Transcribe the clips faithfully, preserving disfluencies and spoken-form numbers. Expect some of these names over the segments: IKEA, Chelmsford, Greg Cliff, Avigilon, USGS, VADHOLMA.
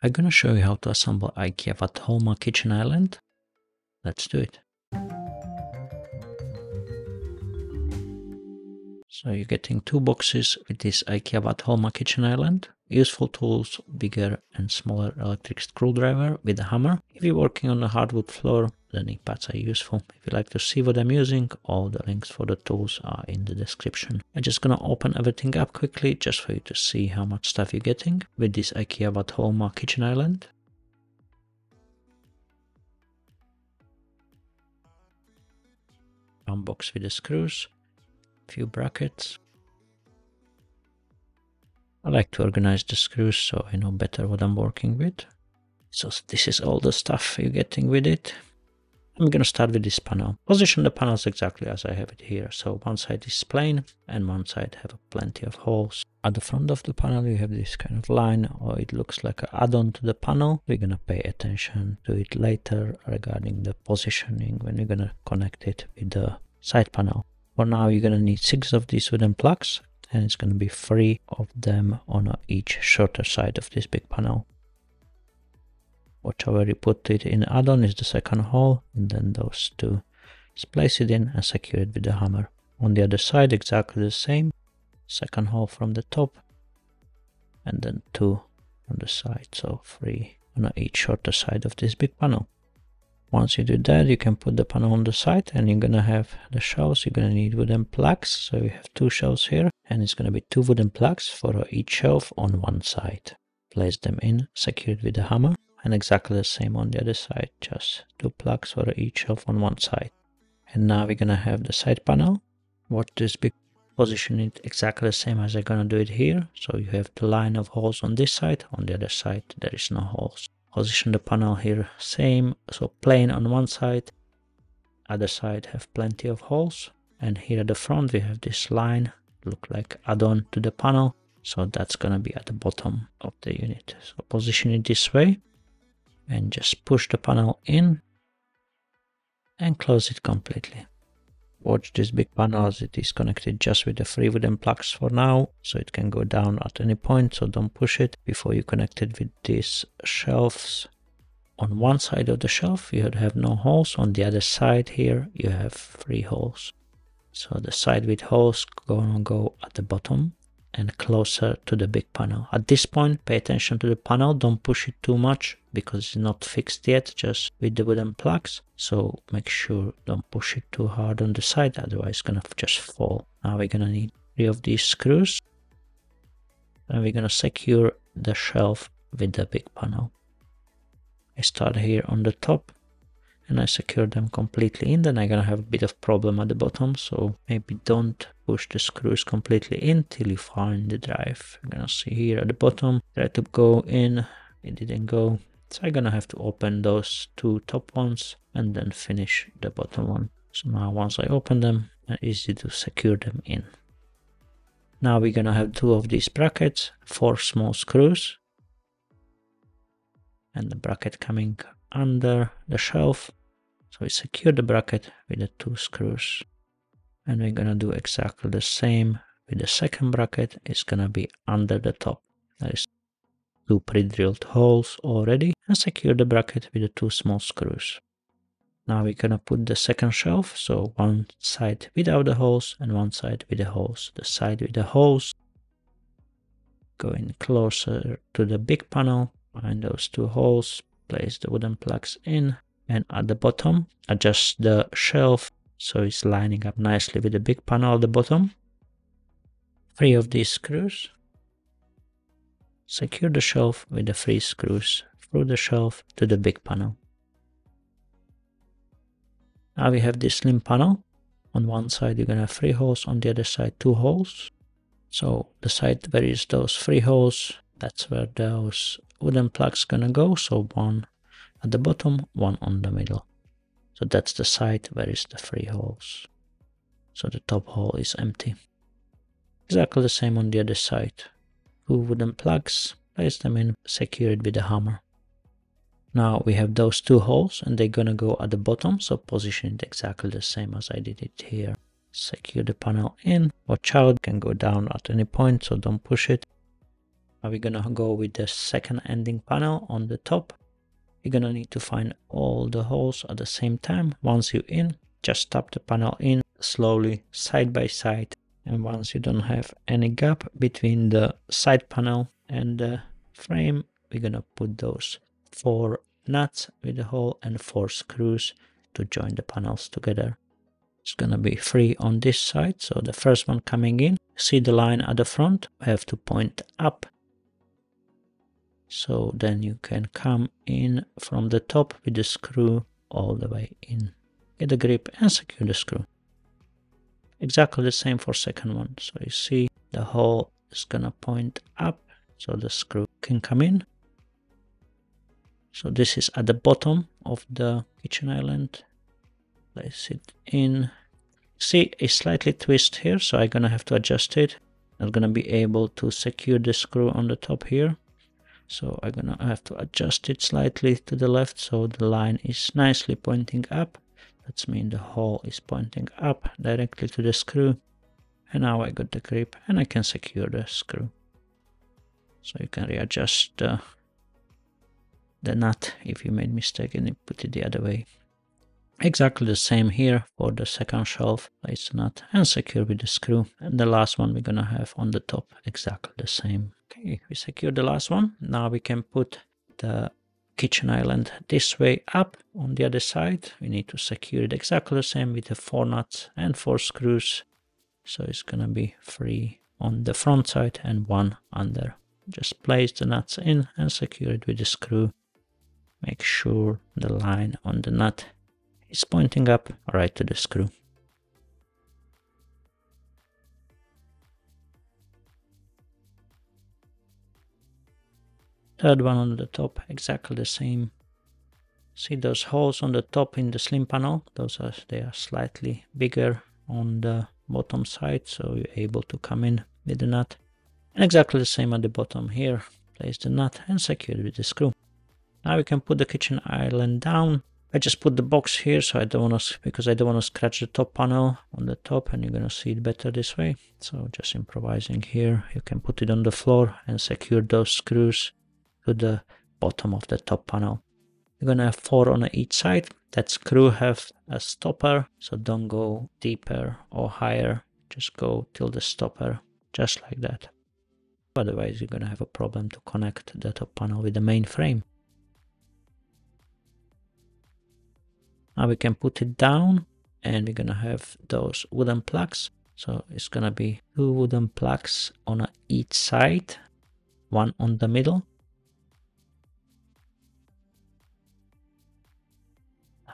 I'm gonna show you how to assemble IKEA VADHOLMA kitchen island. Let's do it. So you're getting two boxes with this IKEA VADHOLMA kitchen island. Useful tools, bigger and smaller electric screwdriver with a hammer. If you're working on a hardwood floor, the knee pads are useful. If you'd like to see what I'm using, all the links for the tools are in the description. I'm just gonna open everything up quickly just for you to see how much stuff you're getting with this IKEA VADHOLMA kitchen island. One box with the screws, few brackets. I like to organize the screws so I know better what I'm working with. So this is all the stuff you're getting with it. I'm going to start with this panel. Position the panels exactly as I have it here. So one side is plain and one side have plenty of holes. At the front of the panel you have this kind of line, or it looks like an add-on to the panel. We're going to pay attention to it later regarding the positioning when we're going to connect it with the side panel. For now you're going to need six of these wooden plugs, and it's going to be three of them on each shorter side of this big panel. Whichever you put it in add-on is the second hole, and then those two. Just place it in and secure it with the hammer. On the other side exactly the same, second hole from the top and then two on the side, so three on each shorter side of this big panel. Once you do that, you can put the panel on the side, and you're gonna have the shelves. You're gonna need wooden plugs, so you have two shelves here, and it's gonna be two wooden plugs for each shelf on one side. Place them in, secure it with a hammer, and exactly the same on the other side, just two plugs for each shelf on one side. And now we're gonna have the side panel. Watch this big position it exactly the same as I'm gonna do it here, so you have the line of holes on this side, on the other side there is no holes. Position the panel here same, so plain on one side, other side have plenty of holes, and here at the front we have this line, look like add-on to the panel, so that's gonna be at the bottom of the unit. So position it this way and just push the panel in and close it completely. Watch this big panel as it is connected just with the three wooden plugs for now, so it can go down at any point, so don't push it. Before you connect it with these shelves, on one side of the shelf you have no holes, on the other side here you have three holes. So the side with holes gonna go at the bottom and closer to the big panel. At this point pay attention to the panel, don't push it too much because it's not fixed yet, just with the wooden plugs, so make sure don't push it too hard on the side, otherwise it's gonna just fall. Now we're gonna need three of these screws, and we're gonna secure the shelf with the big panel. I start here on the top and I secure them completely in, then I'm gonna have a bit of problem at the bottom, so maybe don't push the screws completely in till you find the drive. You're gonna see here at the bottom, try to go in, it didn't go, so I'm gonna have to open those two top ones and then finish the bottom one. So now once I open them, it's easy to secure them in. Now we're gonna have two of these brackets, four small screws, and the bracket coming under the shelf. So we secure the bracket with the two screws, and we're gonna do exactly the same with the second bracket. It's gonna be under the top. There is two pre-drilled holes already, and secure the bracket with the two small screws. Now we're gonna put the second shelf, so one side without the holes and one side with the holes. The side with the holes going closer to the big panel, and those two holes, place the wooden plugs in, and at the bottom adjust the shelf so it's lining up nicely with the big panel at the bottom. Three of these screws, secure the shelf with the three screws through the shelf to the big panel. Now we have this slim panel. On one side you're gonna have three holes, on the other side two holes, so the side where is those three holes, that's where those wooden plugs gonna go, so one at the bottom, one on the middle. So that's the side where is the three holes, so the top hole is empty. Exactly the same on the other side, two wooden plugs, place them in, secure it with a hammer. Now we have those two holes and they're gonna go at the bottom, so position it exactly the same as I did it here. Secure the panel in, watch out, it can go down at any point, so don't push it. Are we gonna go with the second ending panel on the top? You're gonna need to find all the holes at the same time. Once you're in, just tap the panel in slowly, side by side, and once you don't have any gap between the side panel and the frame, we're gonna put those four nuts with a hole and four screws to join the panels together. It's gonna be three on this side, so the first one coming in, see the line at the front, I have to point up. So then you can come in from the top with the screw all the way in. Get a grip and secure the screw. Exactly the same for second one. So you see the hole is gonna point up, so the screw can come in. So this is at the bottom of the kitchen island. Place it in. See a slightly twist here, so I'm gonna have to adjust it. Not gonna be able to secure the screw on the top here. So I'm gonna have to adjust it slightly to the left, so the line is nicely pointing up. That means the hole is pointing up directly to the screw. And now I got the grip and I can secure the screw. So you can readjust the, the nut if you made mistake and put it the other way. Exactly the same here for the second shelf. Place the nut and secure with the screw. And the last one we're gonna have on the top, exactly the same. Okay, we secured the last one. Now we can put the kitchen island this way up. On the other side, we need to secure it exactly the same with the four nuts and four screws. So it's gonna be three on the front side and one under. Just place the nuts in and secure it with the screw. Make sure the line on the nut is pointing up right to the screw. Third one on the top, exactly the same. See those holes on the top in the slim panel? Those are, they are slightly bigger on the bottom side, so you're able to come in with the nut. And exactly the same at the bottom here. Place the nut and secure it with the screw. Now we can put the kitchen island down. I just put the box here, so I don't want to, because I don't want to scratch the top panel on the top, and you're gonna see it better this way. So just improvising here. You can put it on the floor and secure those screws to the bottom of the top panel. You're gonna have four on each side. That screw have a stopper, so don't go deeper or higher, just go till the stopper, just like that. Otherwise you're gonna have a problem to connect the top panel with the main frame. Now we can put it down, and we're gonna have those wooden plugs, so it's gonna be two wooden plugs on each side, one on the middle.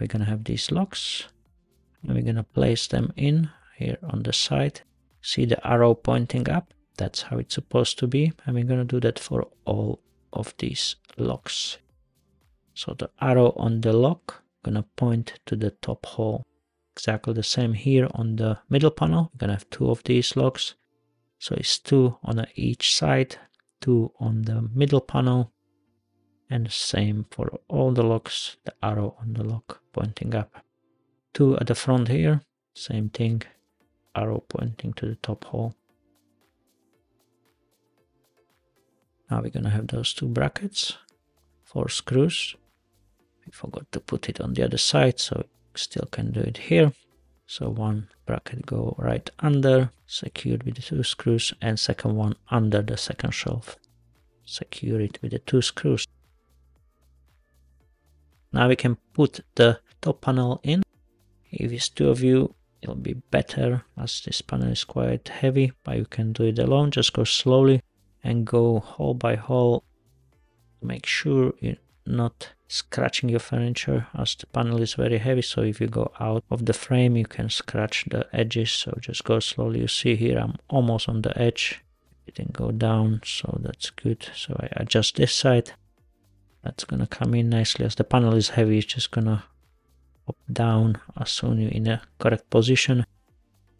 We're gonna have these locks, and we're gonna place them in here on the side. See the arrow pointing up? That's how it's supposed to be, and we're gonna do that for all of these locks. So the arrow on the lock gonna point to the top hole. Exactly the same here on the middle panel. We're gonna have two of these locks, so it's two on each side, two on the middle panel. And the same for all the locks, the arrow on the lock pointing up. Two at the front here, same thing, arrow pointing to the top hole. Now we're gonna have those two brackets, four screws. We forgot to put it on the other side, so we still can do it here. So one bracket go right under, secured with the two screws, and second one under the second shelf. Secure it with the two screws. Now we can put the top panel in. If it's two of you, it'll be better as this panel is quite heavy, but you can do it alone. Just go slowly and go hole by hole. Make sure you're not scratching your furniture as the panel is very heavy. So if you go out of the frame, you can scratch the edges. So just go slowly. You see here, I'm almost on the edge. It didn't go down, so that's good. So I adjust this side. That's gonna come in nicely. As the panel is heavy, it's just gonna pop down as soon you're in a correct position.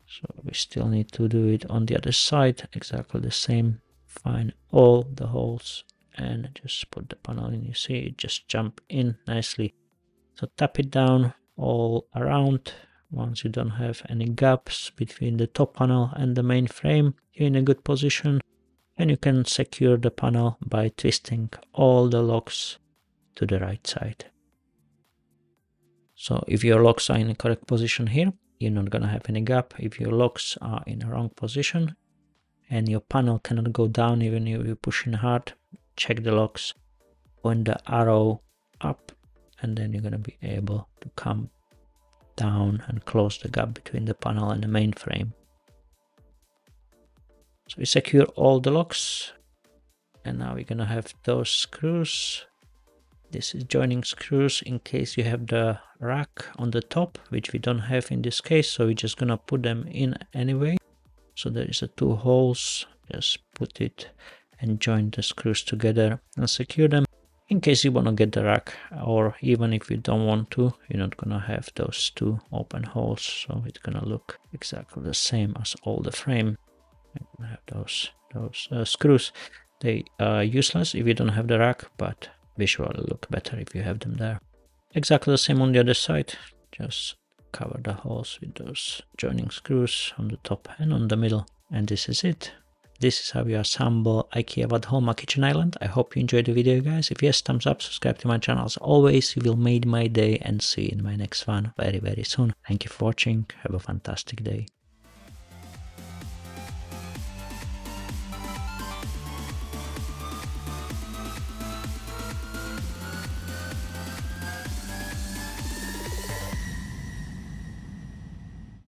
So we still need to do it on the other side, exactly the same. Find all the holes and just put the panel in. You see it just jump in nicely. So tap it down all around. Once you don't have any gaps between the top panel and the main frame, you're in a good position. and you can secure the panel by twisting all the locks to the right side. So if your locks are in the correct position here, you're not gonna have any gap. If your locks are in the wrong position and your panel cannot go down even if you're pushing hard, check the locks, point the arrow up, and then you're gonna be able to come down and close the gap between the panel and the main frame. So we secure all the locks, and now we're gonna have those screws. This is joining screws in case you have the rack on the top, which we don't have in this case, so we're just gonna put them in anyway. So there is a two holes, just put it and join the screws together and secure them. In case you want to get the rack, or even if you don't want to, you're not gonna have those two open holes, so it's gonna look exactly the same as all the frame. I'm gonna have those those uh, screws. They are useless if you don't have the rack, but visually look better if you have them there. Exactly the same on the other side. Just cover the holes with those joining screws on the top and on the middle, and this is it. This is how you assemble IKEA VADHOLMA Kitchen Island. I hope you enjoyed the video, guys. If yes, thumbs up, subscribe to my channel. As always, you will made my day, and see you in my next one very, very soon. Thank you for watching. Have a fantastic day.